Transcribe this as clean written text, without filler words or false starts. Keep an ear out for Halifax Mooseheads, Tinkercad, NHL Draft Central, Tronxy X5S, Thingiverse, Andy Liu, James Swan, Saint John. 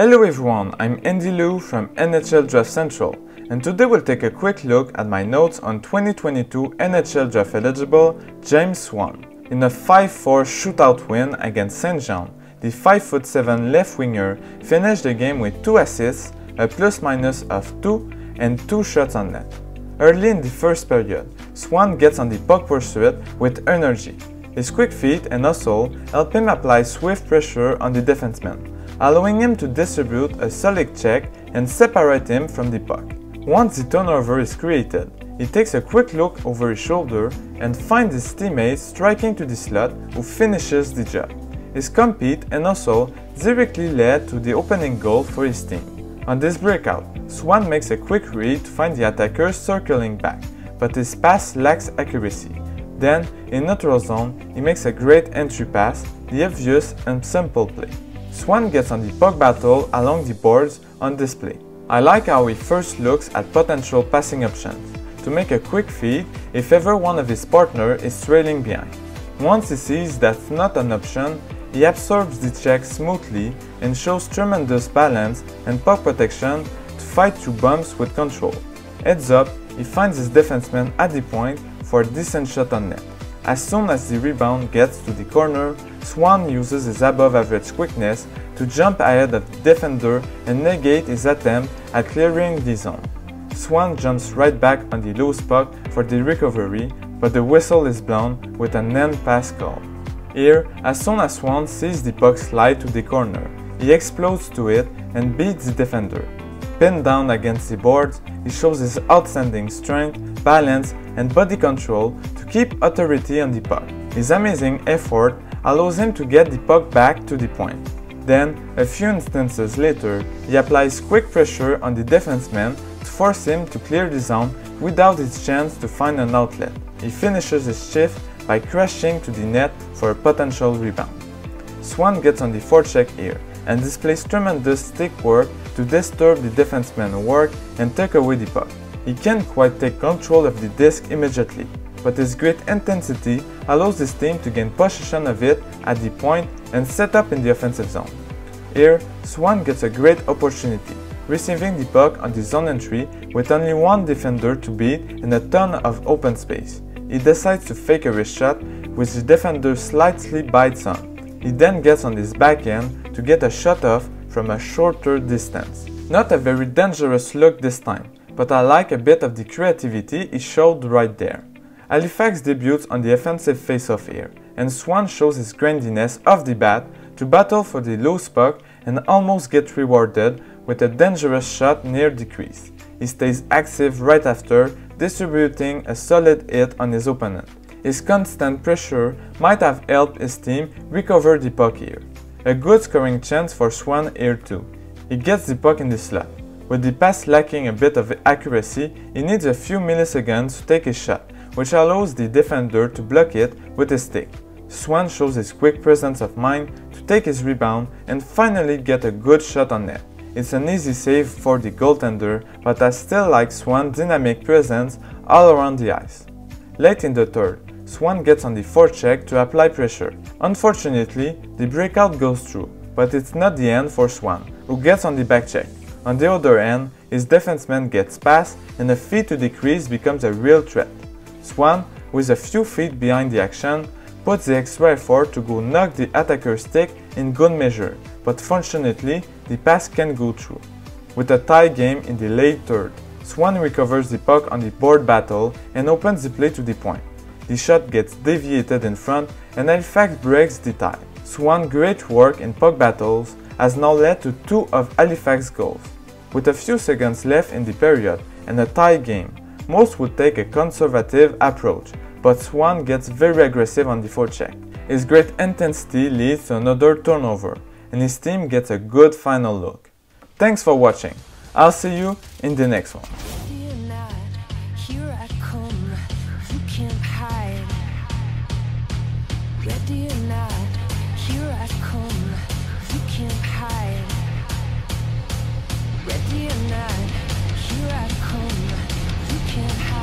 Hello everyone, I'm Andy Liu from NHL Draft Central, and today we'll take a quick look at my notes on 2022 NHL Draft eligible James Swan. In a 5-4 shootout win against Saint John, the 5'7" left winger finished the game with 2 assists, a plus-minus of 2 and 2 shots on net. Early in the first period, Swan gets on the puck pursuit with energy. His quick feet and hustle help him apply swift pressure on the defenseman, allowing him to distribute a solid check and separate him from the puck. Once the turnover is created, he takes a quick look over his shoulder and finds his teammate striking to the slot, who finishes the job. His compete and hustle directly led to the opening goal for his team. On this breakout, Swan makes a quick read to find the attacker circling back, but his pass lacks accuracy. Then, in neutral zone, he makes a great entry pass, the obvious and simple play. Swan gets on the puck battle along the boards on display. I like how he first looks at potential passing options to make a quick feed if ever one of his partners is trailing behind. Once he sees that's not an option, he absorbs the check smoothly and shows tremendous balance and puck protection to fight through bumps with control. Heads up, he finds his defenseman at the point for a decent shot on net. As soon as the rebound gets to the corner, Swan uses his above-average quickness to jump ahead of the defender and negate his attempt at clearing the zone. Swan jumps right back on the loose puck for the recovery, but the whistle is blown with an end pass call. Here, as soon as Swan sees the puck slide to the corner, he explodes to it and beats the defender. Pinned down against the boards, he shows his outstanding strength, balance and body control to keep authority on the puck. His amazing effort allows him to get the puck back to the point. Then, a few instances later, he applies quick pressure on the defenseman to force him to clear the zone without his chance to find an outlet. He finishes his shift by crashing to the net for a potential rebound. Swan gets on the forecheck here and displays tremendous stick work to disturb the defenseman's work and take away the puck. He can't quite take control of the disc immediately, but his great intensity allows his team to gain possession of it at the point and set up in the offensive zone. Here, Swan gets a great opportunity, receiving the puck on the zone entry with only one defender to beat and a ton of open space. He decides to fake a wrist shot, which the defender slightly bites on. He then gets on his back end to get a shot off from a shorter distance. Not a very dangerous look this time, but I like a bit of the creativity he showed right there. Halifax debuts on the offensive face-off here, and Swan shows his grindiness off the bat to battle for the loose puck and almost get rewarded with a dangerous shot near the crease. He stays active right after, distributing a solid hit on his opponent. His constant pressure might have helped his team recover the puck here. A good scoring chance for Swan here too. He gets the puck in the slot. With the pass lacking a bit of accuracy, he needs a few milliseconds to take his shot, which allows the defender to block it with his stick. Swan shows his quick presence of mind to take his rebound and finally get a good shot on net. It's an easy save for the goaltender, but I still like Swan's dynamic presence all around the ice. Late in the third, Swan gets on the forecheck to apply pressure. Unfortunately, the breakout goes through, but it's not the end for Swan, who gets on the backcheck. On the other end, his defenseman gets past and a feed to the crease becomes a real threat. Swan, who is a few feet behind the action, puts the extra effort to go knock the attacker's stick in good measure, but fortunately, the pass can't go through. With a tie game in the late third, Swan recovers the puck on the board battle and opens the play to the point. The shot gets deviated in front and Halifax breaks the tie. Swan's great work in puck battles has now led to 2 of Halifax's goals. With a few seconds left in the period and a tie game, most would take a conservative approach, but Swan gets very aggressive on the forecheck. His great intensity leads to another turnover, and his team gets a good final look. Thanks for watching. I'll see you in the next one. Fear not, here I come. You can't hide. Ready or not, here I come. You can't hide. Ready or not, here I come.